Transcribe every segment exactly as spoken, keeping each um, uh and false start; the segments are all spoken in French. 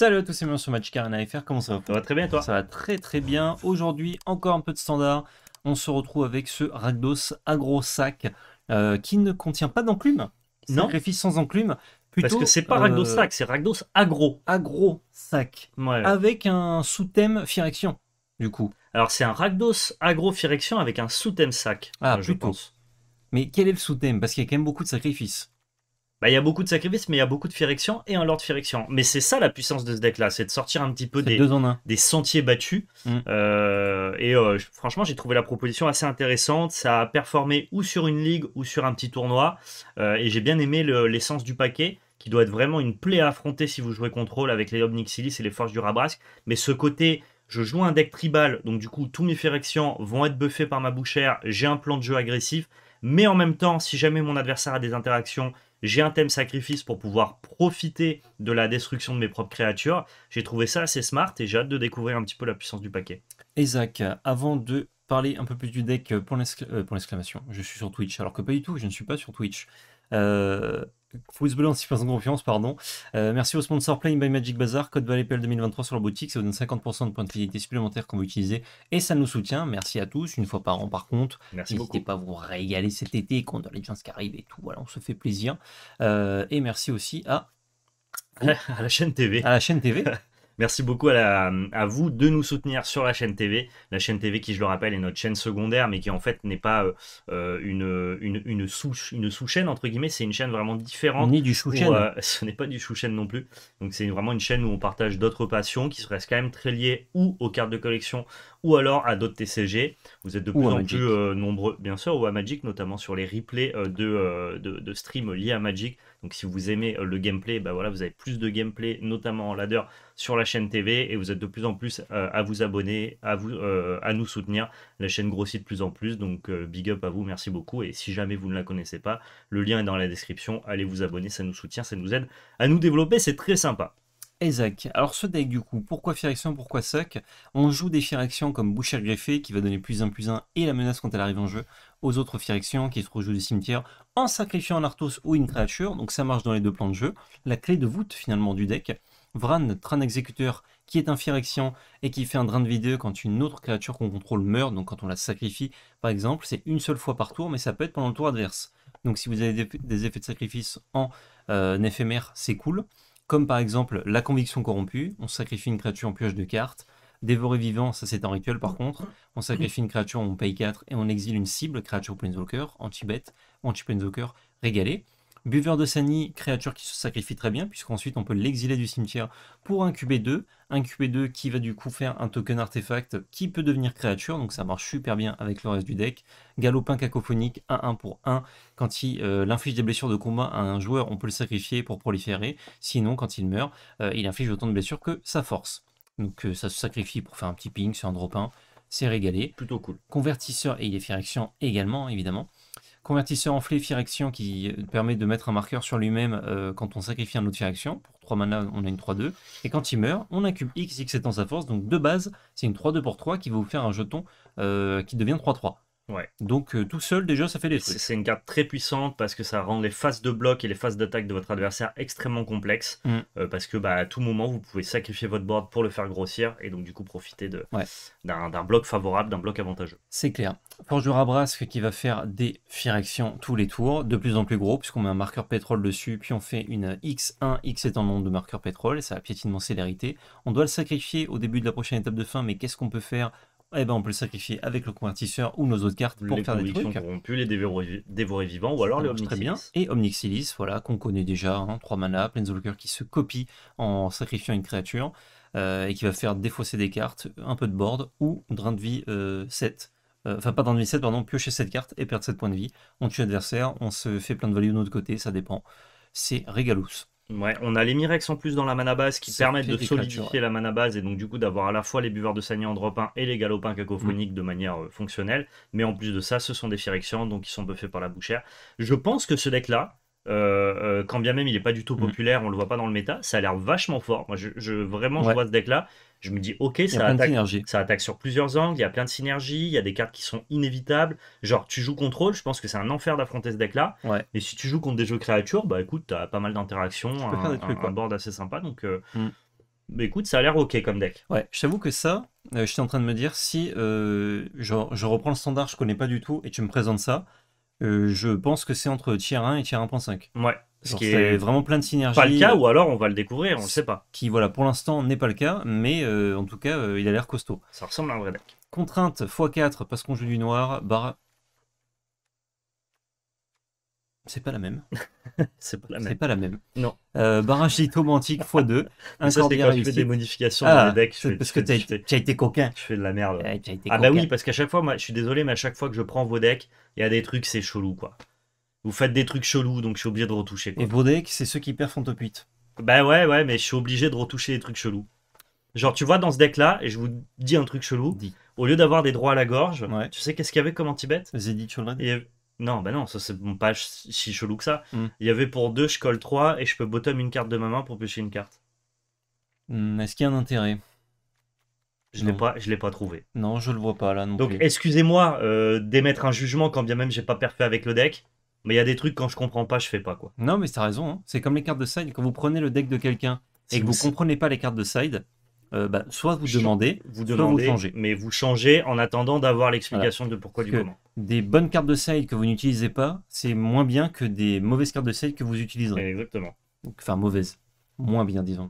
Salut à tous, c'est moi sur Magic Arena F R, comment ça va? Ça va très bien, toi? Ça va très très bien. Aujourd'hui, encore un peu de standard, on se retrouve avec ce Rakdos Agro Sac euh, qui ne contient pas d'enclume. Non. Sacrifice sans enclume. Plutôt, parce que c'est pas Rakdos Sac, euh, c'est Rakdos Agro. Agro Sac. Ouais. Avec un sous-thème Firection, du coup. Alors c'est un Rakdos Agro Firection avec un sous-thème Sac, ah, je plutôt. pense. Mais quel est le sous-thème? Parce qu'il y a quand même beaucoup de sacrifices. Bah, y a beaucoup de sacrifices, mais il y a beaucoup de Phyrexian et un Lord Phyrexian. Mais c'est ça la puissance de ce deck-là, c'est de sortir un petit peu des, un. des sentiers battus. Mm. Euh, et euh, franchement, j'ai trouvé la proposition assez intéressante. Ça a performé ou sur une ligue ou sur un petit tournoi. Euh, et j'ai bien aimé l'essence du paquet, qui doit être vraiment une plaie à affronter si vous jouez contrôle avec les Ob Nixilis et les Forges du Rabrasque. Mais ce côté, je joue un deck tribal, donc du coup, tous mes Phyrexian vont être buffés par ma Bouchère. J'ai un plan de jeu agressif. Mais en même temps, si jamais mon adversaire a des interactions, j'ai un thème sacrifice pour pouvoir profiter de la destruction de mes propres créatures. J'ai trouvé ça assez smart et j'ai hâte de découvrir un petit peu la puissance du paquet. Et Zach, avant de parler un peu plus du deck pour l'exclamation, je suis sur Twitch, alors que pas du tout, je ne suis pas sur Twitch. Euh, Football en six pour cent de confiance, pardon. Euh, merci au sponsor Play-in by Magic Bazar, code Valpel deux mille vingt-trois sur la boutique, ça vous donne cinquante pour cent de points de fidélité supplémentaires qu'on vous utilisez et ça nous soutient. Merci à tous, une fois par an par contre. N'hésitez pas à vous régaler cet été contre les gens qui arrivent et tout, voilà, on se fait plaisir. Euh, et merci aussi à... à la chaîne T V. À la chaîne T V. Merci beaucoup à, la, à vous de nous soutenir sur la chaîne T V. La chaîne T V qui, je le rappelle, est notre chaîne secondaire, mais qui en fait n'est pas euh, une, une, une sous-chaîne, sous entre guillemets. C'est une chaîne vraiment différente. Ni du sous-chaîne. Euh, ce n'est pas du sous-chaîne non plus. Donc c'est vraiment une chaîne où on partage d'autres passions qui restent quand même très liées ou aux cartes de collection ou alors à d'autres T C G. Vous êtes de plus en Magic. plus euh, nombreux, bien sûr, ou à Magic, notamment sur les replays euh, de, euh, de, de streams liés à Magic. Donc si vous aimez le gameplay, bah voilà, vous avez plus de gameplay, notamment en ladder, sur la chaîne T V. Et vous êtes de plus en plus euh, à vous abonner, à, vous, euh, à nous soutenir. La chaîne grossit de plus en plus. Donc euh, big up à vous, merci beaucoup. Et si jamais vous ne la connaissez pas, le lien est dans la description. Allez vous abonner, ça nous soutient, ça nous aide à nous développer. C'est très sympa. Et Zach, alors ce deck du coup, pourquoi Phyrexian, pourquoi Sac? On joue des Phyrexian comme Bouchère greffée qui va donner plus un plus un et la menace quand elle arrive en jeu aux autres Phyrexian qui se rejouent du cimetière en sacrifiant un Arthos ou une créature, donc ça marche dans les deux plans de jeu. La clé de voûte finalement du deck, Vran Tran exécuteur qui est un Phyrexian et qui fait un drain de vidéo quand une autre créature qu'on contrôle meurt, donc quand on la sacrifie par exemple, c'est une seule fois par tour mais ça peut être pendant le tour adverse. Donc si vous avez des effets de sacrifice en euh, éphémère, c'est cool. Comme par exemple la Conviction corrompue, on sacrifie une créature en pioche de cartes. Dévorer vivant, ça c'est un rituel par contre. On sacrifie une créature, on paye quatre et on exile une cible, créature planeswalker, anti-bête, anti-planeswalker, régalé. Buveur de sani, créature qui se sacrifie très bien, puisqu'ensuite on peut l'exiler du cimetière pour incuber deux. Incuber deux qui va du coup faire un token artefact qui peut devenir créature, donc ça marche super bien avec le reste du deck. Galopin cacophonique, un un pour un. Quand il euh, inflige des blessures de combat à un joueur, on peut le sacrifier pour proliférer. Sinon, quand il meurt, euh, il inflige autant de blessures que sa force. Donc euh, ça se sacrifie pour faire un petit ping sur un drop un. C'est régalé. Plutôt cool. Convertisseur, et il est Phyrexian également, évidemment. Convertisseur enflé Phyrexian qui permet de mettre un marqueur sur lui-même euh, quand on sacrifie un autre Phyrexian. Pour trois mana, on a une trois deux. Et quand il meurt, on incube X, X étant sa force. Donc de base, c'est une trois deux pour trois qui va vous faire un jeton euh, qui devient trois trois. Ouais. Donc euh, tout seul, déjà, ça fait des trucs. C'est une carte très puissante parce que ça rend les phases de bloc et les phases d'attaque de votre adversaire extrêmement complexes. Mm. Euh, parce que bah, à tout moment, vous pouvez sacrifier votre board pour le faire grossir et donc du coup profiter d'un ouais. bloc favorable, d'un bloc avantageux. C'est clair. Forge du Rabrasque qui va faire des Phyrexian tous les tours, de plus en plus gros, puisqu'on met un marqueur pétrole dessus, puis on fait une X un, X étant le nombre de marqueurs pétrole, et ça a piétinement célérité. On doit le sacrifier au début de la prochaine étape de fin, mais qu'est-ce qu'on peut faire? Eh ben, on peut le sacrifier avec le convertisseur ou nos autres cartes pour les faire des trucs. Les corrompus, les dévorer, dévorer vivants ou alors les Ob Nixilis. Très bien. Et Ob Nixilis, voilà, qu'on connaît déjà, hein, trois mana, Planeswalker qui se copie en sacrifiant une créature euh, et qui va faire défausser des cartes, un peu de board ou drain de vie euh, sept. Enfin, euh, pas drain de vie sept, pardon, piocher cette carte et perdre sept points de vie. On tue l'adversaire, on se fait plein de value de notre côté, ça dépend. C'est régalous. Ouais, on a les Mirex en plus dans la mana base qui ça permettent de solidifier ouais. la mana base et donc du coup d'avoir à la fois les buveurs de sani en drop un et les galopins cacophoniques mmh. de manière euh, fonctionnelle. Mais en plus de ça, ce sont des Phyrexian, donc ils sont buffés par la Bouchère. Je pense que ce deck-là, euh, euh, quand bien même il n'est pas du tout populaire, mmh. on le voit pas dans le méta, ça a l'air vachement fort. Moi, je, je, vraiment, ouais. je vois ce deck-là. Je me dis, ok, ça attaque, ça attaque sur plusieurs angles, il y a plein de synergies, il y a des cartes qui sont inévitables. Genre, tu joues contrôle, je pense que c'est un enfer d'affronter ce deck-là. Ouais. Et si tu joues contre des jeux créatures, bah écoute, t'as pas mal d'interactions, un, un, un board assez sympa. Donc, euh, mm. Mais écoute, ça a l'air ok comme deck. Ouais, je t'avoue que ça, euh, je suis en train de me dire, si euh, genre, je reprends le standard, je connais pas du tout, et tu me présentes ça, euh, je pense que c'est entre tier un et tier un point cinq. Ouais. Ce qui est vraiment plein de synergies. Pas le cas, ou alors on va le découvrir, on le sait pas. Qui, voilà, pour l'instant n'est pas le cas, mais euh, en tout cas, euh, il a l'air costaud. Ça ressemble à un vrai deck. Contrainte fois quatre parce qu'on joue du noir, barre. C'est pas la même. C'est pas la même. C'est pas la même. Non. Euh, barrage lithomantique fois deux. Un ça, c'est quand je fais des modifications ah, dans les decks. Je fais, parce je que tu as, as été coquin. Je fais de la merde. Ah, ah bah oui, parce qu'à chaque fois, moi, je suis désolé, mais à chaque fois que je prends vos decks, il y a des trucs, c'est chelou, quoi. Vous faites des trucs chelous, donc je suis obligé de retoucher, quoi. Et vos decks, c'est ceux qui perdent en top huit. Bah ouais, ouais, mais je suis obligé de retoucher des trucs chelous. Genre, tu vois, dans ce deck-là, et je vous dis un truc chelou, dis. Au lieu d'avoir des droits à la gorge, ouais. Tu sais qu'est-ce qu'il y avait comme anti-bet? Zeddy Children. Et... Non, bah non, ça c'est pas si chelou que ça. Mm. Il y avait pour deux, je colle trois et je peux bottom une carte de ma main pour piocher une carte. Mm, Est-ce qu'il y a un intérêt? Je l'ai pas, je l'ai pas trouvé. Non, je le vois pas là non Donc, plus. Donc excusez-moi euh, d'émettre un jugement quand bien même j'ai pas parfait avec le deck, mais il y a des trucs quand je comprends pas, je fais pas quoi. Non, mais t'as raison, hein. C'est comme les cartes de side, quand vous prenez le deck de quelqu'un et que vous comprenez pas les cartes de side, euh, bah, soit vous demandez, vous demandez, soit vous changez. Mais vous changez en attendant d'avoir l'explication voilà. de pourquoi Parce du comment. Des bonnes cartes de side que vous n'utilisez pas, c'est moins bien que des mauvaises cartes de side que vous utiliserez. Exactement. Donc, enfin, mauvaises. Moins bien, disons.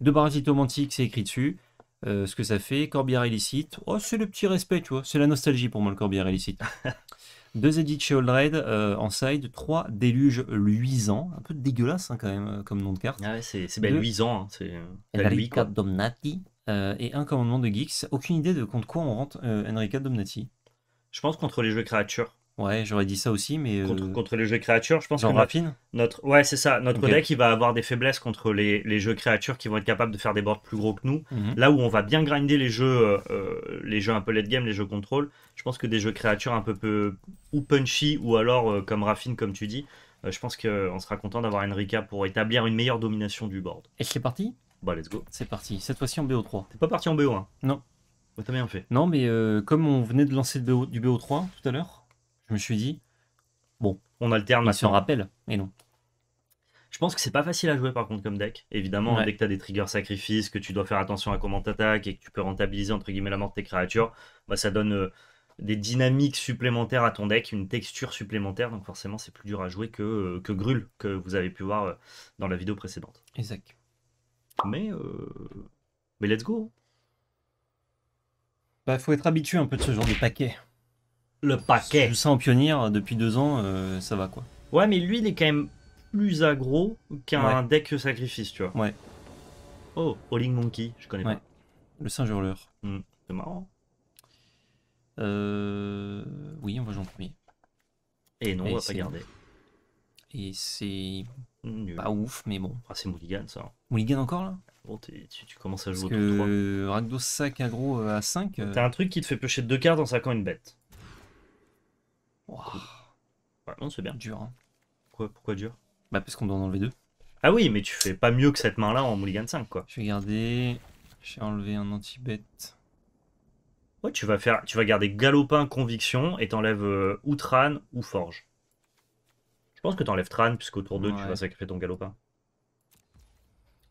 Deux barrages lithomantiques, c'est écrit dessus. Euh, ce que ça fait, Corbière illicite. Oh, c'est le petit respect, tu vois. C'est la nostalgie pour moi, le Corbière illicite. Deux Edith chez Old Red euh, en side. Trois Déluge luisants. Un peu dégueulasse, hein, quand même, comme nom de carte. Ah ouais, c'est ben, luisant. Hein. C'est la Rika Domnati. Euh, et un Commandement de Geeks. Aucune idée de contre quoi on rentre euh, Enrica Domnati. Je pense contre les jeux créatures. Ouais, j'aurais dit ça aussi, mais... Contre, euh... contre les jeux créatures, je pense Genre que... Notre, rapine notre, ouais, c'est ça. Notre okay. deck, il va avoir des faiblesses contre les, les jeux créatures qui vont être capables de faire des boards plus gros que nous. Mm-hmm. Là où on va bien grinder les jeux, euh, les jeux un peu late game, les jeux contrôle, je pense que des jeux créatures un peu, peu ou punchy, ou alors euh, comme Raffine, comme tu dis, euh, je pense qu'on sera content d'avoir Enrica pour établir une meilleure domination du board. Et c'est parti? Bah, let's go. C'est parti. Cette fois-ci en B O trois. T'es pas parti en B O un? Non. Oh, t'as bien fait. Non, mais euh, comme on venait de lancer le B O, du B O trois tout à l'heure, je me suis dit, bon, on alterne. Il s'en rappelle, mais non. Je pense que c'est pas facile à jouer par contre comme deck. Évidemment, ouais. Dès que t'as des triggers sacrifices, que tu dois faire attention à comment t'attaques et que tu peux rentabiliser entre guillemets la mort de tes créatures, bah, ça donne euh, des dynamiques supplémentaires à ton deck, une texture supplémentaire, donc forcément c'est plus dur à jouer que, euh, que Grul, que vous avez pu voir euh, dans la vidéo précédente. Exact. Mais, euh... mais let's go. Bah, faut être habitué un peu de ce genre de paquet. Le paquet. Tout ça en pionnier depuis deux ans, euh, ça va quoi. Ouais, mais lui, il est quand même plus aggro qu'un ouais. deck sacrifice, tu vois. Ouais. Oh, Holy Monkey, je connais ouais. pas. Le singe hurleur. Mmh, c'est marrant. Euh... Oui, on va jouer en premier. Et non, Et on va pas garder. Et c'est pas ouf, mais bon. Ah, c'est Mulligan, ça. Mulligan encore là? Bon, tu, tu commences à jouer Parce au que trois. Rakdos Sac agro à cinq. Euh... T'as un truc qui te fait piocher deux cartes en saquant une bête. Wow. Ouais, non, c'est bien. Dur. Hein. Pourquoi, pourquoi dur? Bah, parce qu'on doit en enlever deux. Ah oui, mais tu fais pas mieux que cette main-là en mulligan cinq, quoi. Je vais garder. J'ai enlevé un anti-bête. Ouais, tu vas, faire... tu vas garder Galopin, Conviction et t'enlèves euh, ou Tran ou Forge. Je pense que t'enlèves Tran, puisqu'au tour deux, ouais. tu vas sacrifier ton Galopin.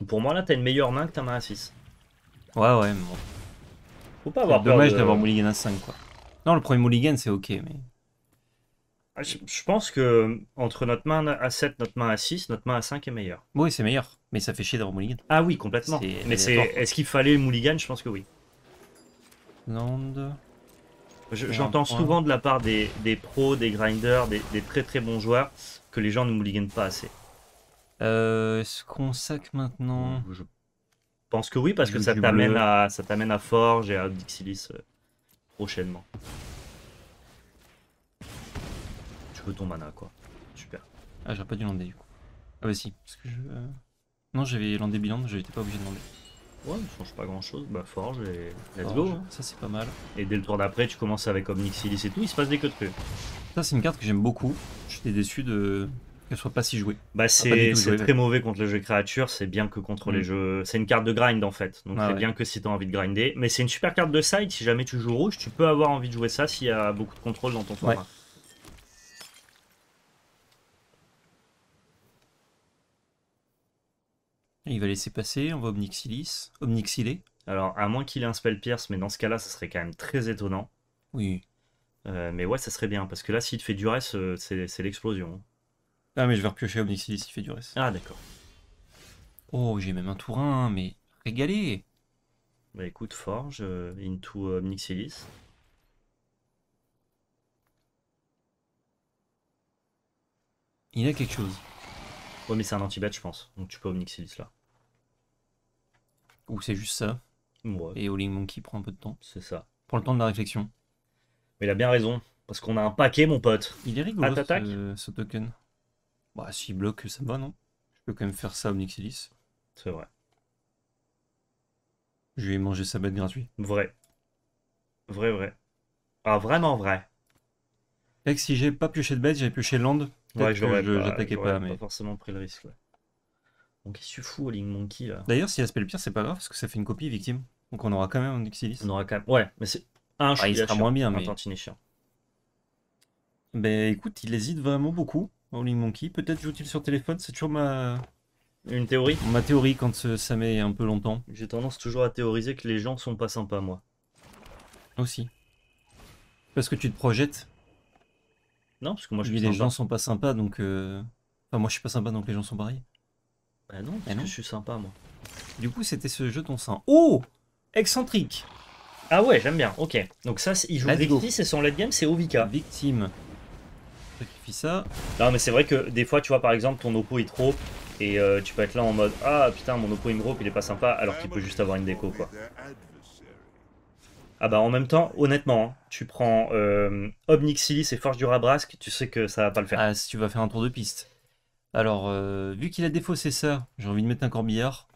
Pour moi, là, t'as une meilleure main que ta main à six. Ouais, ouais, mais bon. Faut pas avoir peur. Dommage d'avoir de... mulligan à cinq, quoi. Non, le premier mulligan, c'est ok, mais. Ah, je, je pense que entre notre main à sept, notre main à six, notre main à cinq est meilleure. Oui, c'est meilleur, mais ça fait chier d'avoir mulligan. Ah oui, complètement. Est... Mais c'est. Est-ce qu'il fallait mulligan? Je pense que oui. Land. J'entends je, souvent de la part des, des pros, des grinders, des, des très très bons joueurs, que les gens ne mulliganent pas assez. Euh, Est-ce qu'on sac maintenant? Je pense que oui, parce que ça t'amène à, à Forge et à Ob Nixilis euh, prochainement. Tu veux ton mana, quoi. Super. Ah, j'aurais pas dû lander, du coup. Ah bah si, parce que je... Euh... Non, j'avais landé bilan, j'étais pas obligé de lander. Ouais, ça change pas grand-chose. Bah, Forge et let's Forge, go. Hein. Ça, c'est pas mal. Et dès le tour d'après, tu commences avec Ob Nixilis et tout, il se passe des queues de queues. Ça, c'est une carte que j'aime beaucoup. J'étais déçu de... qu'elle soit pas si jouée. Bah c'est très mauvais contre les jeux créatures, c'est bien que contre mmh. les jeux... C'est une carte de grind en fait, donc ah c'est ouais. bien que si t'as envie de grinder. Mais c'est une super carte de side, si jamais tu joues rouge, tu peux avoir envie de jouer ça s'il y a beaucoup de contrôle dans ton format. Ouais. Il va laisser passer, on va Ob Nixilis, Ob Nixiler. Alors, à moins qu'il ait un spell pierce, mais dans ce cas-là, ça serait quand même très étonnant. Oui. Euh, mais ouais, ça serait bien, parce que là, s'il te fait du reste, c'est l'explosion. Ah, mais je vais repiocher Ob Nixilis s'il fait du reste. Ah, d'accord. Oh, j'ai même un tour un, mais régalé. Bah écoute, Forge, into Ob Nixilis. Il a quelque chose. Ouais, mais c'est un anti-bet, je pense. Donc tu peux Ob Nixilis là. Ou c'est juste ça. Ouais. Et Holy Monkey prend un peu de temps. C'est ça. Prend le temps de la réflexion. Mais il a bien raison. Parce qu'on a un paquet, mon pote. Il est rigolo, ce, ce token. Bah, s'il bloque, ça va, non? Je peux quand même faire ça Ob Nixilis. C'est vrai. Je vais manger sa bête gratuite. Vrai. Vrai, vrai. Ah, vraiment vrai. Fait que si j'ai pas pioché de bête, j'avais pioché land. Ouais, j'attaquais pas, pas, mais. Pas forcément pris le risque, ouais. Donc qu'est-ce que tu fous, Holy Monkey là? D'ailleurs, si il aspelle pire, c'est pas grave parce que ça fait une copie victime. Donc on aura quand même un Nixilis. On aura quand même. Ouais, mais c'est un. Ah, il sera chiant. Moins bien, mais. Un tantinet chiant. Ben écoute, il hésite vraiment beaucoup, Holy Monkey. Peut-être joue-t-il sur téléphone. C'est toujours ma. Une théorie. Ma théorie quand ça met un peu longtemps. J'ai tendance toujours à théoriser que les gens sont pas sympas, moi. Aussi. Parce que tu te projettes. Non, parce que moi je suis les sympa. Gens sont pas sympas, donc. Euh... Enfin, moi je suis pas sympa, donc les gens sont pareils. Bah non, parce bah que non. Je suis sympa moi. Du coup, c'était ce jeton sain. Oh, excentrique. Ah ouais, j'aime bien. Ok. Donc ça, il joue Grixis et son late game, c'est Ovika. Victime. Sacrifie ça. Non, mais c'est vrai que des fois, tu vois, par exemple, ton oppo est trop et euh, tu peux être là en mode ah putain, mon oppo il me rope, il est pas sympa, alors qu'il peut juste avoir une déco quoi. Ah bah en même temps, honnêtement, hein, tu prends euh, Ob Nixilis et Forge du Rabrasque, tu sais que ça va pas le faire. Ah, si tu vas faire un tour de piste. Alors, euh, vu qu'il a défaussé ça, j'ai envie de mettre un corbillard,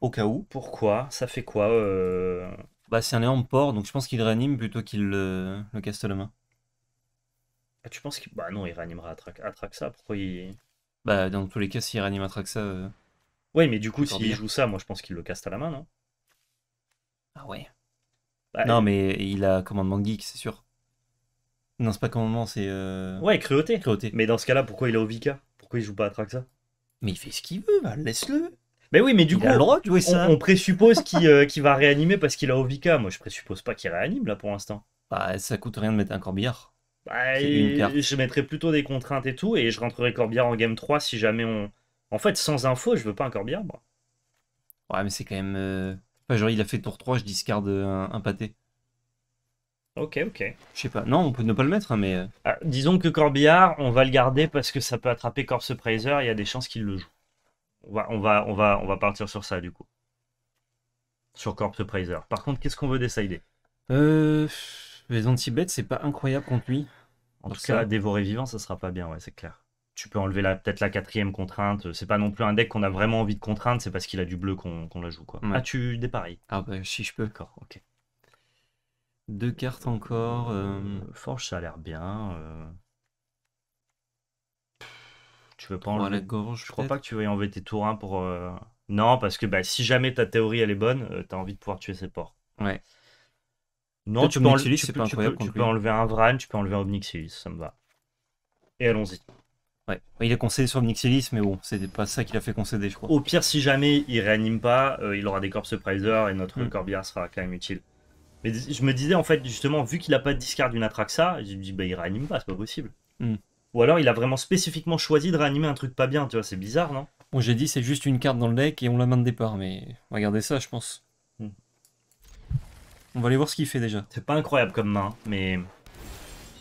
au cas où. Pourquoi? Ça fait quoi euh... Bah c'est un énorme port, donc je pense qu'il réanime plutôt qu'il euh, le casse la main. Ah, tu penses qu'il... Bah non, il réanimera Atraxa, pourquoi il... Bah dans tous les cas, s'il réanime Atraxa... Euh... Oui, mais du coup, s'il joue ça, moi je pense qu'il le casse à la main, non? Ah ouais bah, non, il... mais il a Commandement de Geeks, c'est sûr. Non, c'est pas Commandement, c'est... Euh... Ouais, cruauté. Cruauté. Mais dans ce cas-là, pourquoi il a Ovika? Pourquoi il joue pas Atraxa? Mais il fait ce qu'il veut, bah, laisse-le. Mais oui, mais du il coup, a le droit de jouer on, ça. On présuppose qu'il euh, qu'il va réanimer parce qu'il a Ovika. Moi, je présuppose pas qu'il réanime là pour l'instant. Bah, ça coûte rien de mettre un corbillard. Bah, je mettrais plutôt des contraintes et tout, et je rentrerai corbillard en game trois si jamais on. En fait, sans info, je veux pas un corbillard, moi. Ouais, mais c'est quand même. Euh... Enfin, genre, il a fait tour trois, je discarde un, un pâté. Ok, ok. Je sais pas. Non, on peut ne pas le mettre, hein, mais... Ah, disons que corbillard, on va le garder parce que ça peut attraper Corpse Praiser, il y a des chances qu'il le joue. On va, on, va, on, va, on va partir sur ça, du coup. Sur Corpse Praiser. Par contre, qu'est-ce qu'on veut décider? Euh... Les anti-bêtes, c'est pas incroyable contre lui. En tout cas, dévorer vivant, ça sera pas bien, ouais, c'est clair. Tu peux enlever peut-être la quatrième contrainte. C'est pas non plus un deck qu'on a vraiment envie de contraindre, c'est parce qu'il a du bleu qu'on qu'on la joue, quoi. Ouais. Ah, tu dépareilles. Ah bah, si je peux. D'accord, ok. Deux cartes encore. Euh... Forge, ça a l'air bien. Euh... Tu veux pas enlever la gorge? Je crois pas que tu veux y enlever tes tours un pour. Euh... Non, parce que bah, si jamais ta théorie elle est bonne, euh, t'as envie de pouvoir tuer ses porcs. Ouais. Non, tu peux, enle... tu, peux, tu, peux, tu peux enlever un Vran, tu peux enlever un Ob Nixilis, ça me va. Et allons-y. Ouais. Il a concédé sur Ob Nixilis, mais bon, c'était pas ça qu'il a fait concéder, je crois. Au pire, si jamais il réanime pas, euh, il aura des Corpse Praiser et notre mm. corbillard sera quand même utile. Mais je me disais en fait justement vu qu'il n'a pas de discard d'une Atraxa, je me dis bah il réanime pas, c'est pas possible. Mm. Ou alors il a vraiment spécifiquement choisi de réanimer un truc pas bien, tu vois, c'est bizarre, non? Bon, j'ai dit c'est juste une carte dans le deck et on la main de départ, mais regardez ça, je pense. Mm. On va aller voir ce qu'il fait déjà. C'est pas incroyable comme main, mais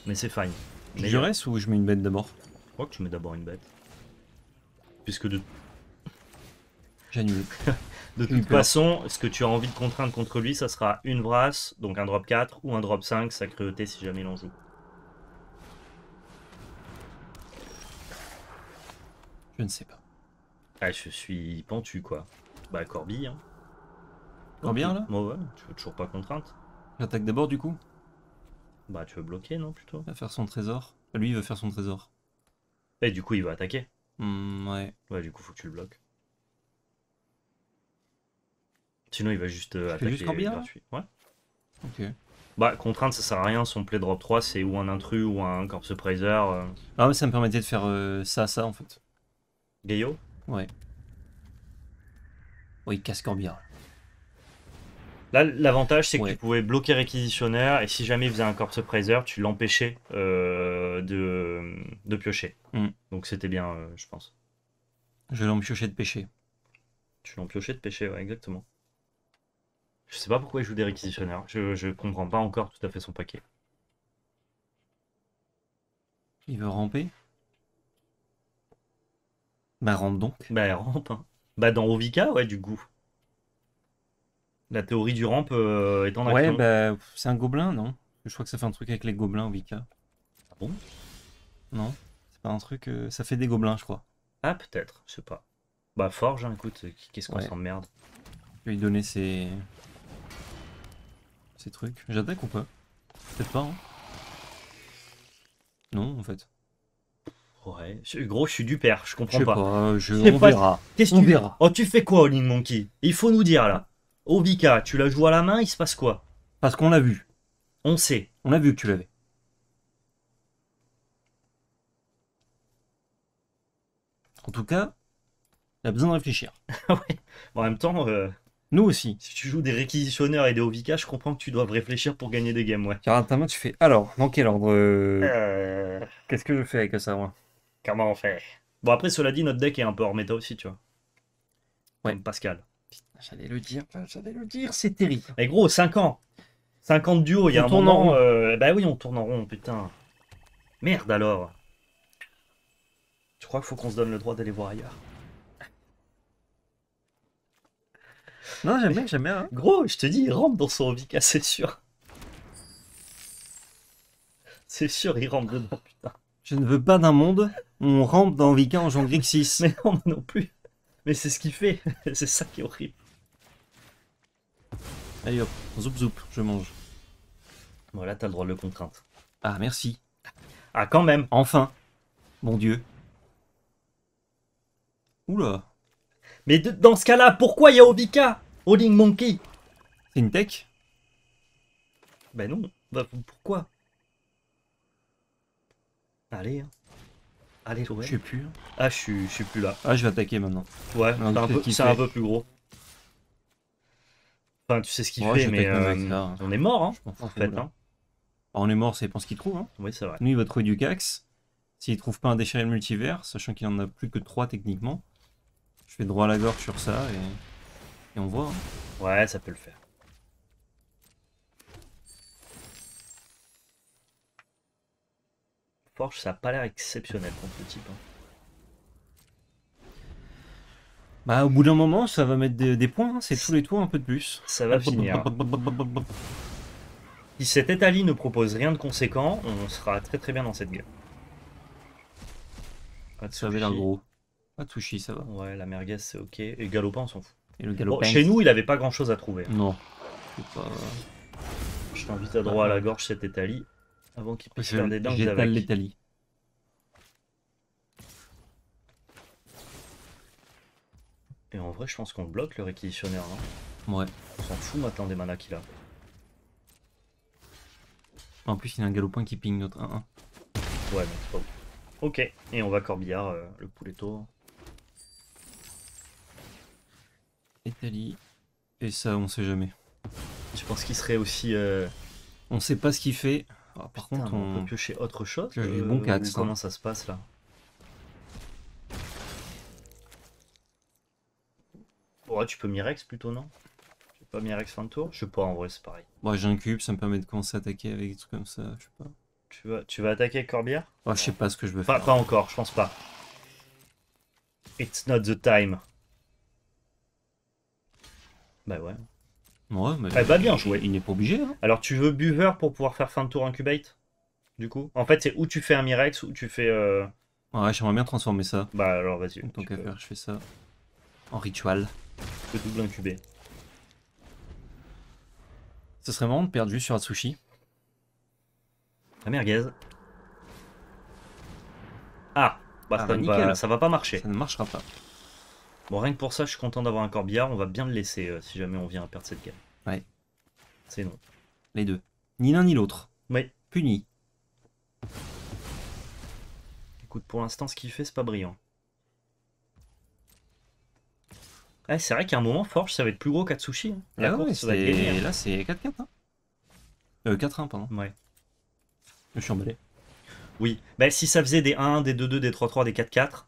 mais c'est fine. Mais... Je reste ou je mets une bête d'abord? Je crois que tu mets d'abord une bête. Puisque de... J'annule. De toute façon, ce que tu as envie de contraindre contre lui, ça sera une brasse, donc un drop quatre ou un drop cinq, sa cruauté si jamais il en joue. Je ne sais pas. Ah, je suis pentu, quoi. Bah, corbille, hein. Corbillard, là? Moi, ouais, tu veux toujours pas contrainte. J'attaque d'abord, du coup? Bah, tu veux bloquer, non, plutôt? Il va faire son trésor. Lui, il veut faire son trésor. Et du coup, il va attaquer. Mmh, ouais. Ouais, du coup, faut que tu le bloques. Sinon il va juste euh, attaquer juste gratuit. Ouais. Ok. Bah contrainte ça sert à rien, son play drop trois c'est ou un intrus ou un Corpse Praiser. Euh... Ah mais ça me permettait de faire euh, ça, ça en fait. Gayo? Ouais. Oui, casse Corbière. Là, l'avantage, c'est que ouais. tu pouvais bloquer Réquisitionnaire, et si jamais il faisait un Corpse Praiser, tu l'empêchais euh, de, de piocher. Mm. Donc c'était bien, euh, je pense. Je l'empiochais de pêcher. Tu l'empiochais de pêcher, ouais, exactement. Je sais pas pourquoi il joue des Réquisitionnaires. Je, je comprends pas encore tout à fait son paquet. Il veut ramper? Bah rampe donc. Bah rampe, hein. Bah dans Ovika, ouais, du goût. La théorie du rampe euh, est en action. Ouais, bah c'est un gobelin, non? Je crois que ça fait un truc avec les gobelins, Ovika. Ah bon? Non, c'est pas un truc... Euh, ça fait des gobelins, je crois. Ah, peut-être, je sais pas. Bah Forge, hein, écoute, qu'est-ce qu'on s'emmerde. Je vais lui donner ses... Ces trucs. J'attaque ou pas? Peut-être pas, hein. Non, en fait. Ouais, gros, je suis du père, je comprends je pas. pas je... On pas... verra. Qu'est-ce que tu verras? Oh, tu fais quoi, Holy Monkey? Il faut nous dire, là. Ovika, tu la joues à la main, il se passe quoi? Parce qu'on l'a vu. On sait. On a vu que tu l'avais. En tout cas, il a besoin de réfléchir. Ouais. En même temps, euh... nous aussi. Si tu joues des réquisitionneurs et des Ovika, je comprends que tu dois réfléchir pour gagner des games, ouais. Car à ta main, tu fais. Alors, dans quel ordre euh... euh... Qu'est-ce que je fais avec ça, moi? Comment on fait? Bon, après, cela dit, notre deck est un peu hors méta aussi, tu vois. Ouais. Comme Pascal. J'allais le dire, j'allais le dire, c'est terrible. Mais gros, cinq ans. cinq ans de duo, il y a un moment. Euh... Bah oui, on tourne en rond, putain. Merde alors. Je crois qu'il faut qu'on se donne le droit d'aller voir ailleurs. Non, j'aime bien, j'aime bien. Hein. Gros, je te dis, il rampe dans son Ovika, c'est sûr. C'est sûr, il rampe dedans, putain. Je ne veux pas d'un monde où on rampe dans Ovika en jouant Grixis. Mais non, non plus. Mais c'est ce qu'il fait. C'est ça qui est horrible. Allez hop, zoup zoup, je mange. Voilà, t'as le droit de le contrainte. Ah, merci. Ah, quand même. Enfin. Mon Dieu. Oula. Mais de, dans ce cas-là, pourquoi il y a Ovika? Holy Monkey? C'est une tech? Ben non. Bah, pourquoi? Allez. Hein. Allez, ouais. Je suis plus. Hein. Ah, je suis plus là. Ah, je vais attaquer maintenant. Ouais, c'est un, un peu plus gros. Enfin, tu sais ce qu'il ouais, fait, mais euh, là, hein. On est mort, hein, je en fait. Hein. On est mort, c'est pour ce qu'il trouve. Hein. Oui, c'est vrai. Nous, il va trouver du Cax. S'il trouve pas un déchiré de multivers, sachant qu'il en a plus que trois techniquement, je fais droit à la gorge sur ça et, et on voit. Hein. Ouais, ça peut le faire. Forge, ça a pas l'air exceptionnel contre le type. Hein. Bah, au bout d'un moment, ça va mettre des, des points. Hein. C'est tous les tours un peu de plus. Ça va finir. Si cet étali ne propose rien de conséquent, on sera très très bien dans cette gueule. Ça avait l'air gros. Atsushi, ça va. Ouais, la merguez, c'est ok. Et Galopin, on s'en fout. Et le Galopin, bon, chez nous, il avait pas grand chose à trouver. Non. Pas... Je t'invite à droit ah, à la gorge cet étali avant qu'il puisse faire des dingues avec. L'étali. Et en vrai, je pense qu'on le bloque, le réquisitionnaire, non? Ouais. On s'en fout maintenant des manas qu'il a. En plus, il a un Galopin qui ping notre un un. Ouais, mais c'est pas bon. Ok, et on va Corbière, euh, le pouletto. Italie. Et ça, on sait jamais. Je pense qu'il serait aussi... Euh... On sait pas ce qu'il fait. Ah, par Putain, contre, on... on peut piocher autre chose. Euh, bon cax, comment hein. ça se passe, là? Ouais, tu peux Mirex, plutôt, non? Tu peux pas Mirex fin de tour? Je sais pas, en vrai, c'est pareil. Ouais, j'incube, ça me permet de commencer à attaquer avec des trucs comme ça, je sais pas. Tu vas, tu vas attaquer Corbière? Oh, je sais pas ce que je veux pas, faire. Pas encore, je pense pas. It's not the time. Bah ouais. Ouais, mais. Bah, bah bien joué. Il n'est pas obligé. Hein. Alors tu veux buveur pour pouvoir faire fin de tour incubate? Du coup? En fait, c'est où tu fais un Mirex ou tu fais. Euh... Ouais, j'aimerais bien transformer ça. Bah alors vas-y. En tant qu'à faire, je fais ça. En ritual. Je peux double incuber. Ce serait marrant de perdre juste sur Atsushi. La merguez. Ah, bah ah ça, va, ça va pas marcher. Ça ne marchera pas. Bon, rien que pour ça, je suis content d'avoir un Corbière. On va bien le laisser euh, si jamais on vient à perdre cette game. Ouais. C'est non. Les deux. Ni l'un ni l'autre. Oui. Puni. Écoute, pour l'instant, ce qu'il fait, c'est pas brillant. Ah, c'est vrai qu'à un moment, Forge, ça va être plus gros qu'Atsushi. Hein. Ah ouais, hein. Là, c'est quatre quatre. Hein. Euh, quatre un, pardon. Ouais. Je suis emballé. Oui. Bah, si ça faisait des un, des deux deux, des trois trois, des quatre quatre.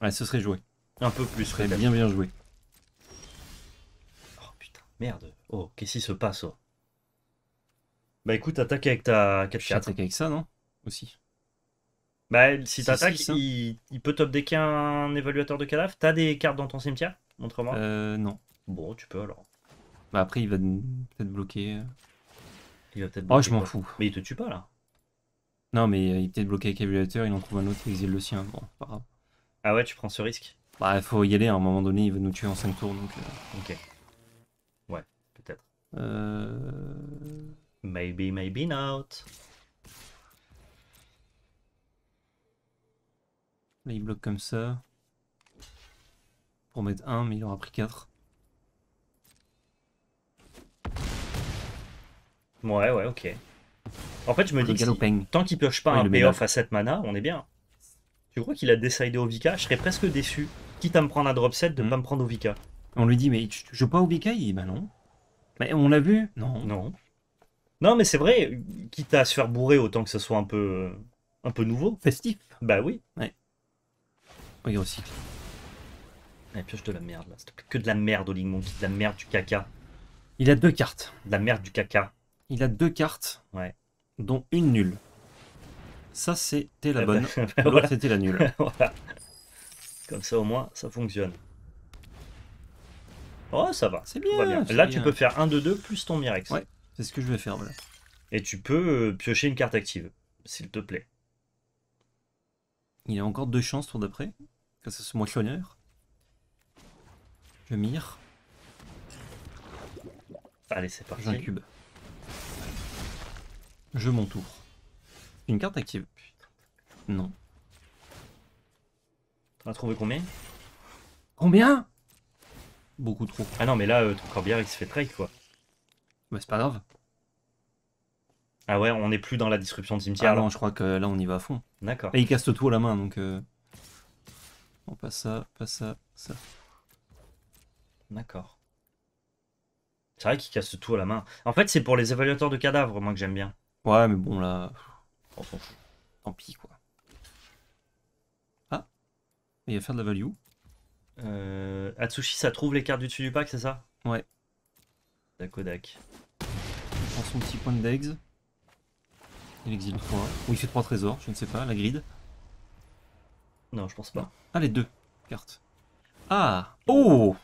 Ouais, ce serait joué. Un peu plus. Ce serait bien, bien joué. Oh putain, merde. Oh, qu'est-ce qui se passe oh. Bah écoute, attaque avec ta quatre quatre. Attaque avec ça, non? Aussi. Bah, si t'attaques, il, il peut top decker un évaluateur de cadavres. T'as des cartes dans ton cimetière? Montre-moi. Euh, non. Bon, tu peux alors. Bah, après, il va peut-être bloquer. Il va peut-être bloquer. Oh, je m'en fous. Mais il te tue pas là. Non, mais il est peut-être bloqué avec évaluateur, il en trouve un autre, il exile le sien. Bon, pas grave. Ah ouais, tu prends ce risque? Bah, il faut y aller, à un moment donné, il va nous tuer en cinq tours. Donc, euh... ok. Ouais, peut-être. Euh. Maybe, maybe not. Là, il bloque comme ça. Pour mettre un, mais il aura pris quatre. Ouais, ouais, ok. En fait, je me dis que tant qu'il pioche pas un payoff à sept mana, on est bien. Tu crois qu'il a décidé Ovika? Je serais presque déçu, quitte à me prendre un drop set, de ne pas me prendre Ovika. On lui dit, mais tu joues pas Ovika? Il dit, bah non. Mais on l'a vu? Non. Non. Non, mais c'est vrai, quitte à se faire bourrer, autant que ce soit un peu, un peu nouveau. Festif. Bah oui. Ouais. Regarde aussi. Allez, pioche de la merde là. Que de la merde, Holy Monkey. De la merde du caca. Il a deux cartes. De la merde du caca. Il a deux cartes. Ouais. Dont une nulle. Ça, c'était la ah bonne. Bah, bah, l'autre, voilà. C'était la nulle. Voilà. Comme ça, au moins, ça fonctionne. Oh, ça va. C'est bien, bien. Là, bien. Tu peux faire un deux deux plus ton Mirex. Ouais. C'est ce que je vais faire, voilà. Et tu peux euh, piocher une carte active, s'il te plaît. Il a encore deux chances, tour d'après. Grâce à ce moissonneur. Je mire. Allez, c'est parti. J'incube. Je mon tour. Une carte active. Non. T'en as trouvé combien? Combien? Beaucoup trop. Ah non, mais là, euh, ton corbière, il se fait trade, quoi. Bah, c'est pas grave. Ah ouais, on n'est plus dans la disruption de cimetière. Ah non, je crois que là, on y va à fond. D'accord. Et il casse tout à la main, donc... Euh... On passe ça, passe ça, ça. D'accord. C'est vrai qu'il casse tout à la main. En fait, c'est pour les évaluateurs de cadavres, moi, que j'aime bien. Ouais, mais bon, là... On s'en fout. Tant pis, quoi. Ah. Il va faire de la value. Euh... Atsushi, ça trouve les cartes du dessus du pack, c'est ça? Ouais. Dakodak. Il prend son petit point d'ex. Il exile trois. Ou il fait trois trésors, je ne sais pas. La grid. Non, je pense pas. Ah, les deux cartes. Ah. Oh.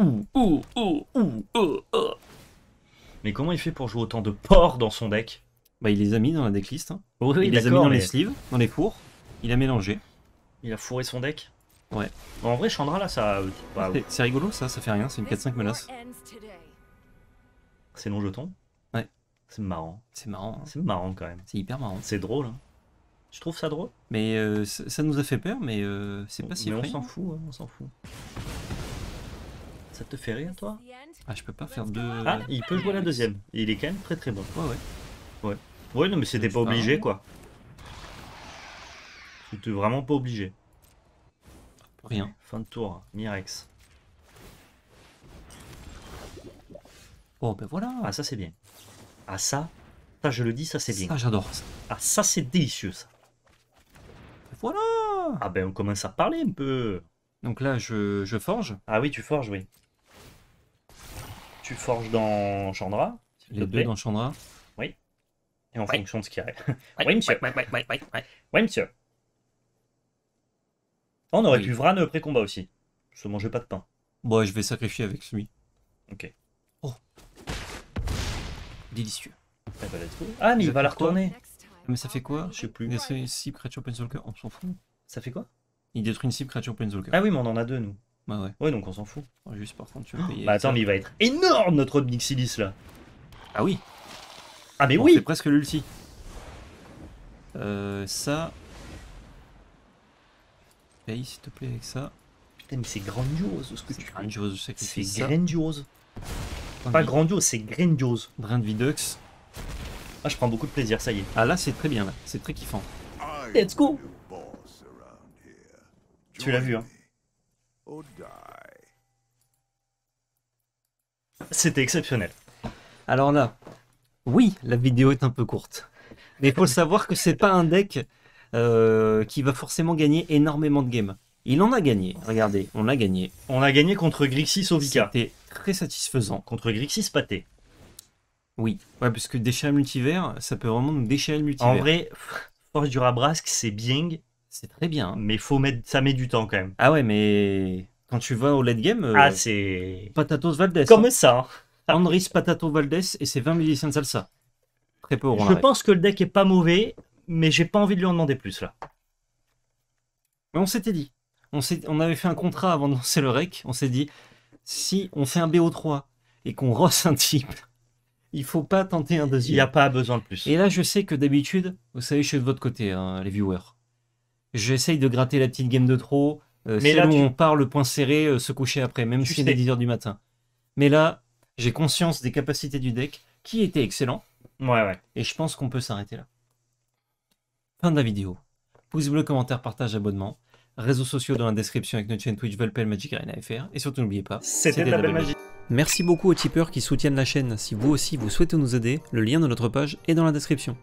Ouh, ouh, ouh, ouh, ouh, ouh. Mais comment il fait pour jouer autant de porcs dans son deck? Bah, il les a mis dans la decklist. Hein. Oh, oui, il les a mis dans mais... les sleeves, dans les cours. Il a mélangé. Il a fourré son deck. Ouais. Bon, en vrai, Chandra, là, ça... Bah, c'est ouais. Rigolo, ça, ça fait rien. C'est une quatre cinq menace. C'est non jeton. Ouais. C'est marrant. C'est marrant. Hein. C'est marrant, quand même. C'est hyper marrant. C'est drôle. Hein. Je trouve ça drôle. Mais euh, ça, ça nous a fait peur, mais euh, c'est pas si vrai. Mais on s'en fout, hein, on s'en fout. Ça te fait rire, toi? Ah, je peux pas faire deux... Ah, il peut jouer la deuxième. Il est quand même très très bon. Ouais, ouais. Ouais, ouais non, mais c'était pas obligé, quoi. C'était vraiment pas obligé. Rien. Fin de tour, Mirex. Oh, ben voilà. Ah, ça, c'est bien. Ah, ça, ça, je le dis, ça, c'est bien. Ah, j'adore ça. Ah, ça, c'est délicieux, ça. Voilà. Ah, ben, on commence à parler un peu. Donc là, je, je forge. Ah oui, tu forges, oui. Tu forges dans Chandra. Les deux dans Chandra. Oui. Et en oui. Fonction de ce qu'il y a. Oui, oui, monsieur. Oui, oui, oui, oui, oui. Oui, monsieur. On aurait oui. Pu Vran pré-combat aussi. Je ne mangeais pas de pain. Bon, je vais sacrifier avec celui. Ok. Oh. Délicieux. Ah, bah, ah mais il va la retourner. Mais ça fait quoi? Je sais plus. C'est cible creature planeswalker. On s'en fout. Ça fait quoi? Il détruit une cible créature planeswalker. Ah oui, mais on en a deux, nous. Bah ouais. Ouais, donc on s'en fout. Juste par contre, tu vas payer. Bah attends, mais il va être énorme, notre Ob Nixilis, là. Ah oui. Ah mais bon, oui. C'est presque l'ulti. Euh, ça... Paye, s'il te plaît, avec ça. Putain, mais c'est grandiose, ce que tu fais. C'est grandiose, je sais que c'est ça. C'est grandiose. Pas grandiose, c'est grandiose. Drain de Vidux. Ah, je prends beaucoup de plaisir, ça y est. Ah là, c'est très bien, là. C'est très kiffant. Let's go. Tu l'as vu, hein. C'était exceptionnel. Alors là, oui, la vidéo est un peu courte. Mais il faut savoir que c'est pas un deck euh, qui va forcément gagner énormément de games. Il en a gagné, regardez, on a gagné. On a gagné contre Grixis Ovika. C'était très satisfaisant. Contre Grixis Pathé. Oui, ouais, parce que déchets multivers, ça peut vraiment nous déchirer le multivers. En vrai, Forges du Rabrasque, c'est bien. C'est très bien. Mais faut mettre, ça met du temps quand même. Ah ouais, mais quand tu vas au late game, ah, euh, c'est Patatos Valdés. Comme hein. ça. Hein. Andris Patato Valdés et ses vingt milliciens de salsa. Très peu au rond. Je pense que le deck est pas mauvais, mais j'ai pas envie de lui en demander plus là. Mais on s'était dit. On, on avait fait un contrat avant de lancer le rec. On s'est dit, si on fait un B O trois et qu'on rosse un type, il faut pas tenter un deuxième. Il n'y a pas besoin de plus. Et là, je sais que d'habitude, vous savez, je suis de votre côté, hein, les viewers. J'essaye de gratter la petite game de trop. Euh, Mais là, où tu... on part le point serré, euh, se coucher après, même si c'est des dix heures du matin. Mais là, j'ai conscience des capacités du deck, qui était excellent. Ouais, ouais. Et je pense qu'on peut s'arrêter là. Fin de la vidéo. Pouce bleu, commentaire, partage, abonnement. Réseaux sociaux dans la description avec notre chaîne Twitch Valpel Magic Arena F R. Et surtout, n'oubliez pas, c'était de la belle magie. Merci beaucoup aux tipeurs qui soutiennent la chaîne. Si vous aussi vous souhaitez nous aider, le lien de notre page est dans la description.